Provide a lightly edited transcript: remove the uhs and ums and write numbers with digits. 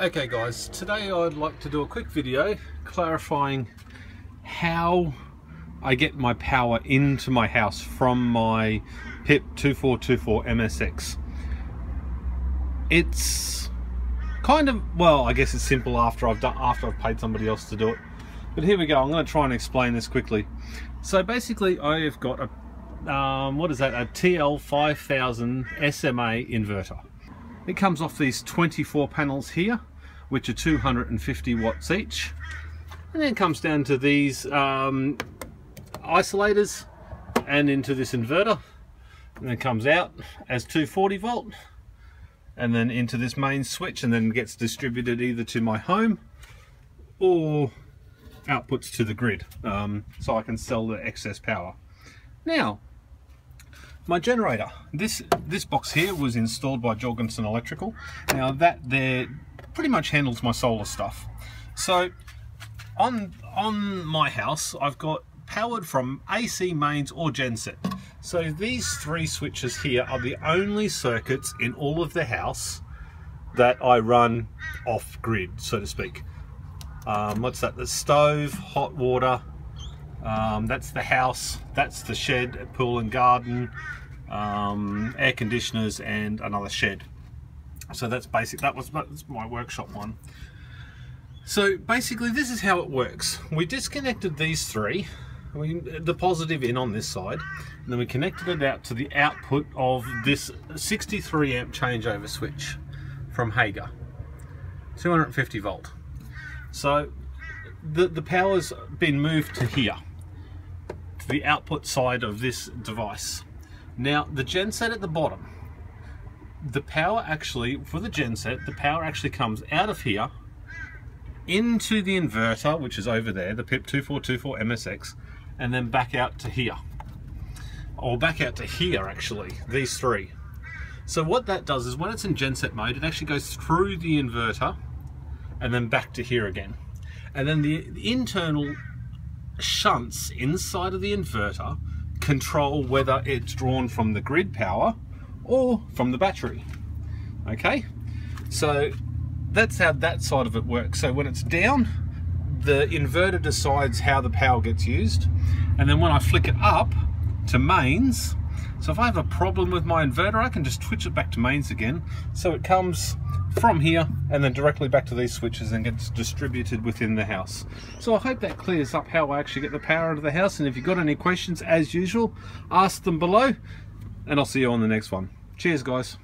Okay guys, today I'd like to do a quick video clarifying how I get my power into my house from my PIP2424 MSX. It's kind of, well, I guess it's simple after I've paid somebody else to do it. But here we go, I'm going to try and explain this quickly. So basically I've got a, a TL5000 SMA inverter. It comes off these 24 panels here, which are 250 watts each, and then comes down to these isolators and into this inverter, and then comes out as 240 volt and then into this main switch, and then gets distributed either to my home or outputs to the grid, so I can sell the excess power. Now my generator, this box here was installed by Jorgensen Electrical. Now that there pretty much handles my solar stuff. So on my house I've got powered from AC mains or genset. So these three switches here are the only circuits in all of the house that I run off grid, so to speak. What's that? The stove, hot water. That's the house, that's the shed, pool and garden, air conditioners and another shed. So that's basic. That's my workshop one. So basically this is how it works. We disconnected these three, the positive in on this side, and then we connected it out to the output of this 63 amp changeover switch from Hager, 250 volt. So the power's been moved to here, to the output side of this device. Now the genset at the bottom, the power actually, for the genset, the power actually comes out of here into the inverter, which is over there, the PIP2424 MSX, and then back out to here. Or back out to here actually, these three. So what that does is when it's in genset mode, it actually goes through the inverter and then back to here again. And then the internal shunts inside of the inverter control whether it's drawn from the grid power or from the battery. Okay, so that's how that side of it works. So when it's down, the inverter decides how the power gets used, and then when I flick it up to mains, so if I have a problem with my inverter, I can just switch it back to mains again, so it comes from here and then directly back to these switches and gets distributed within the house. So I hope that clears up how I actually get the power out of the house, and if you've got any questions, as usual, ask them below, and I'll see you on the next one. Cheers guys.